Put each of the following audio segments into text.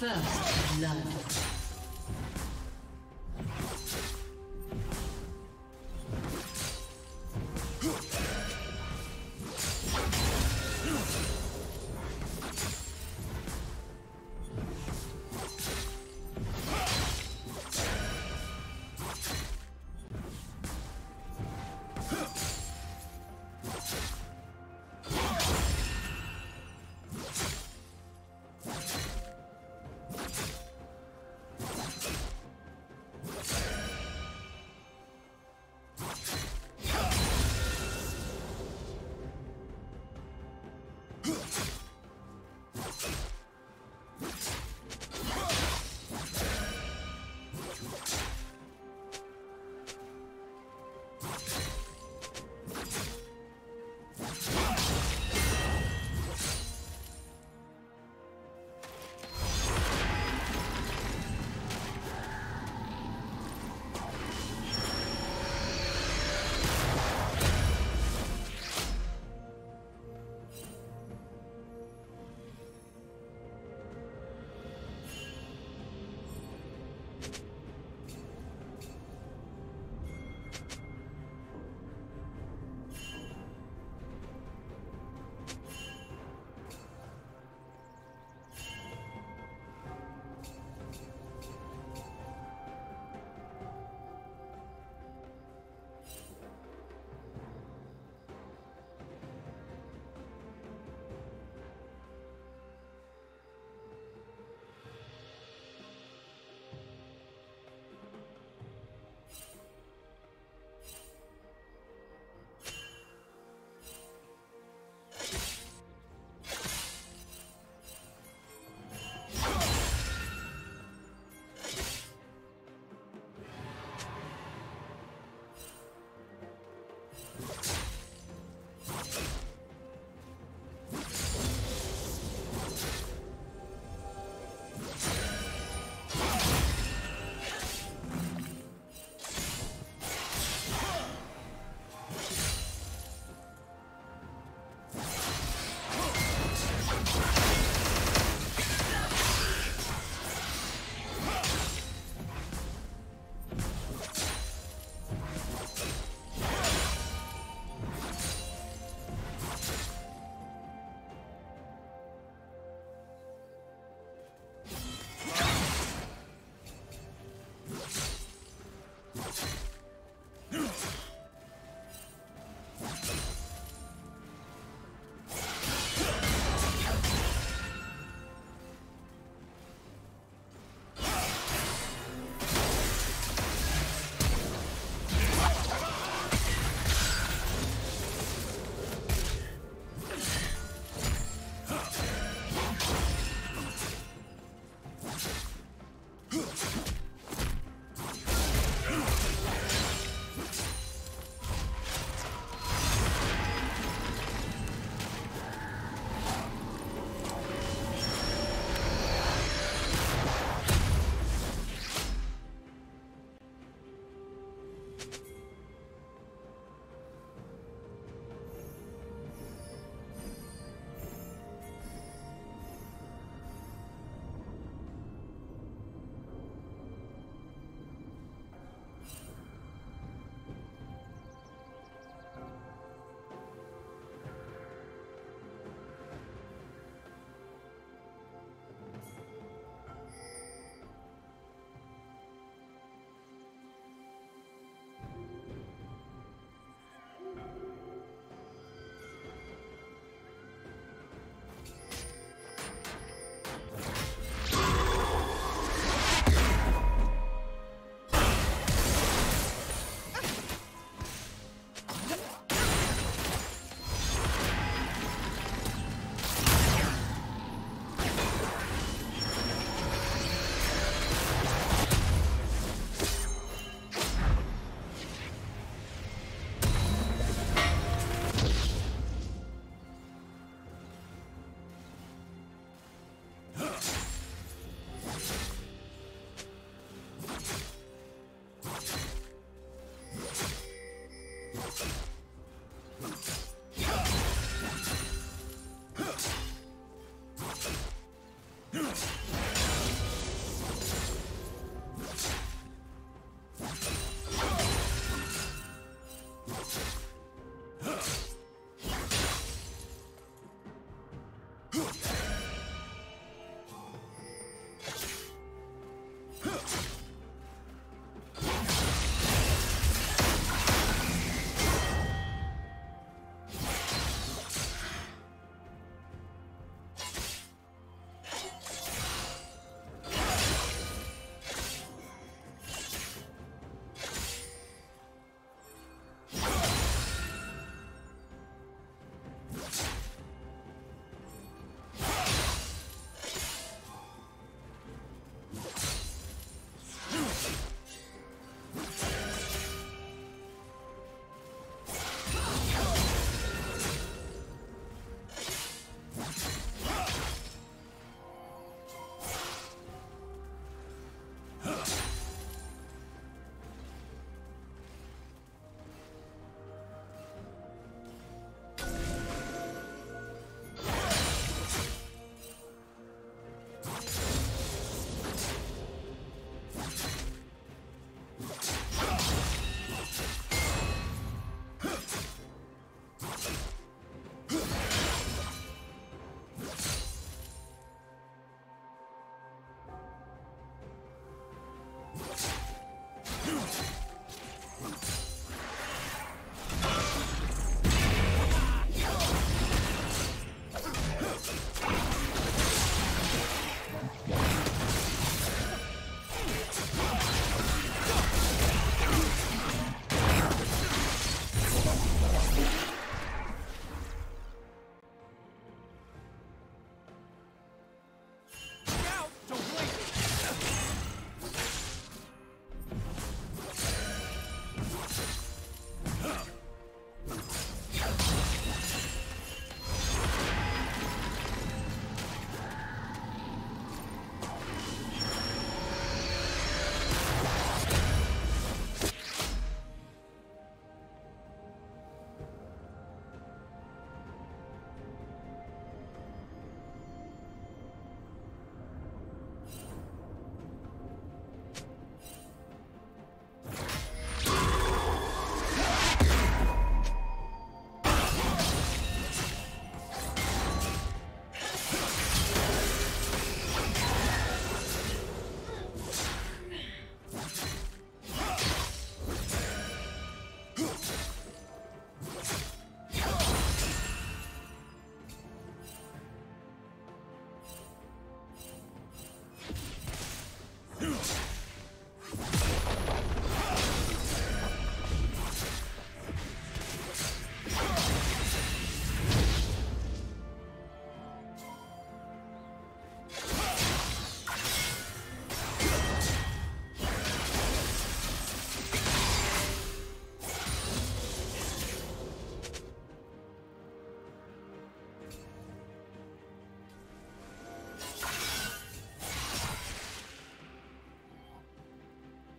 First love.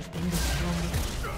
has been destroyed.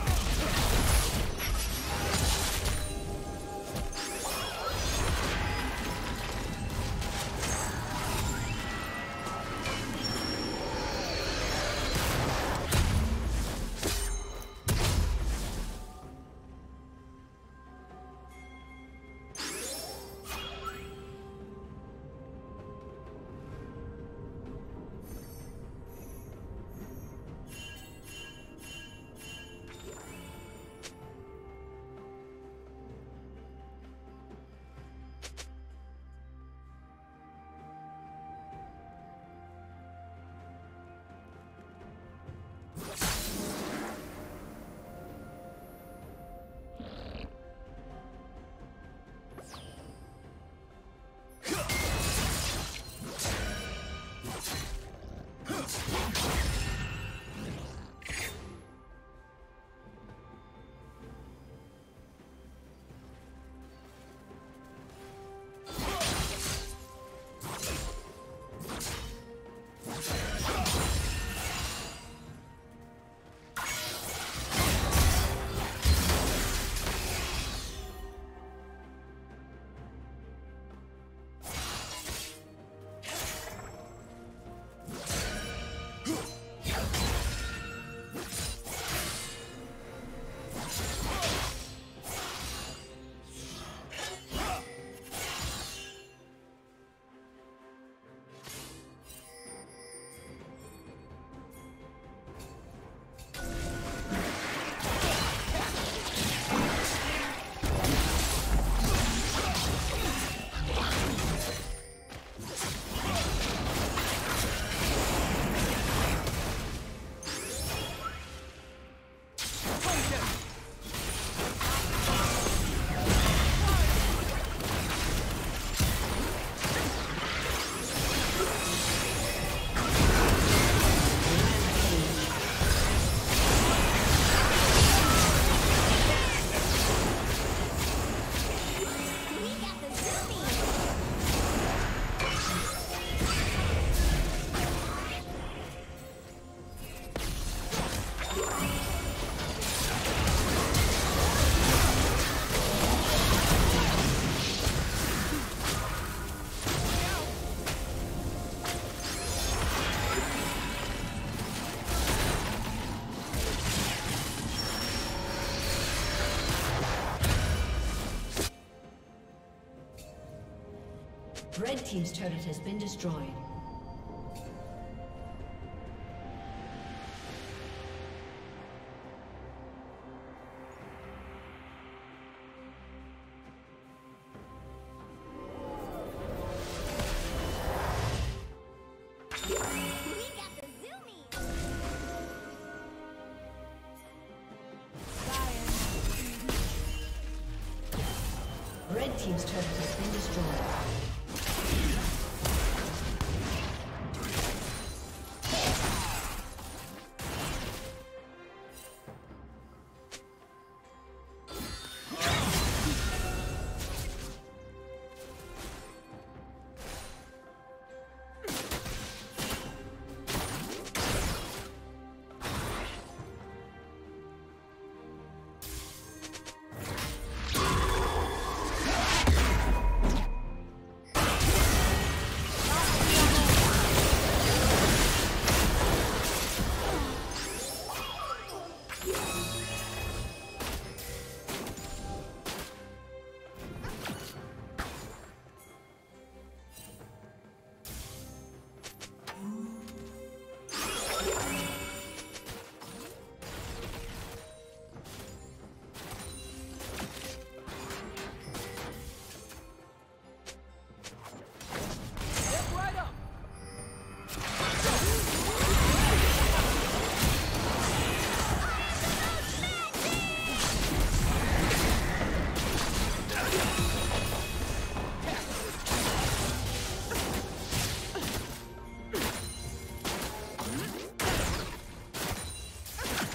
Red team's turret has been destroyed. Red team's turret has been destroyed.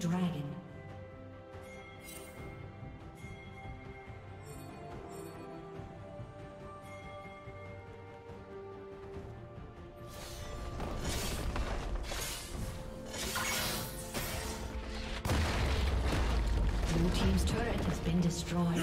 dragon. Blue team's turret has been destroyed.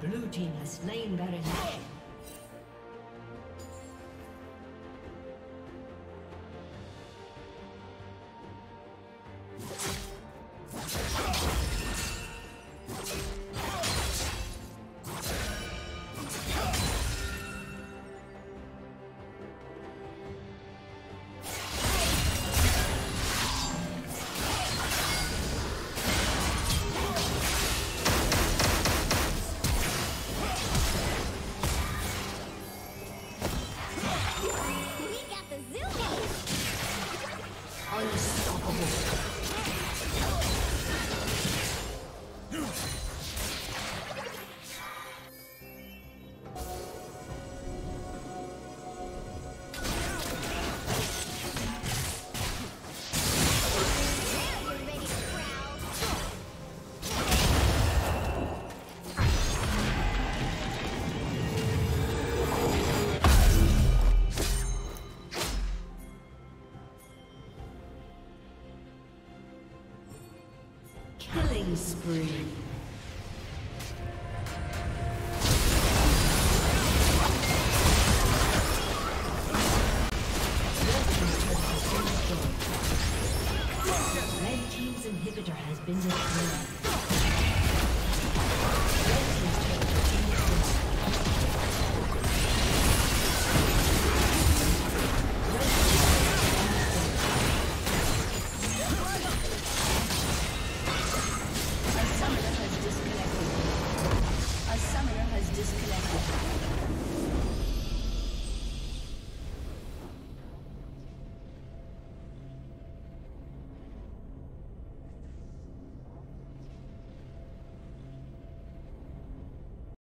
Blue team has slain Baron Nashor. Spree. Red team's inhibitor has been destroyed.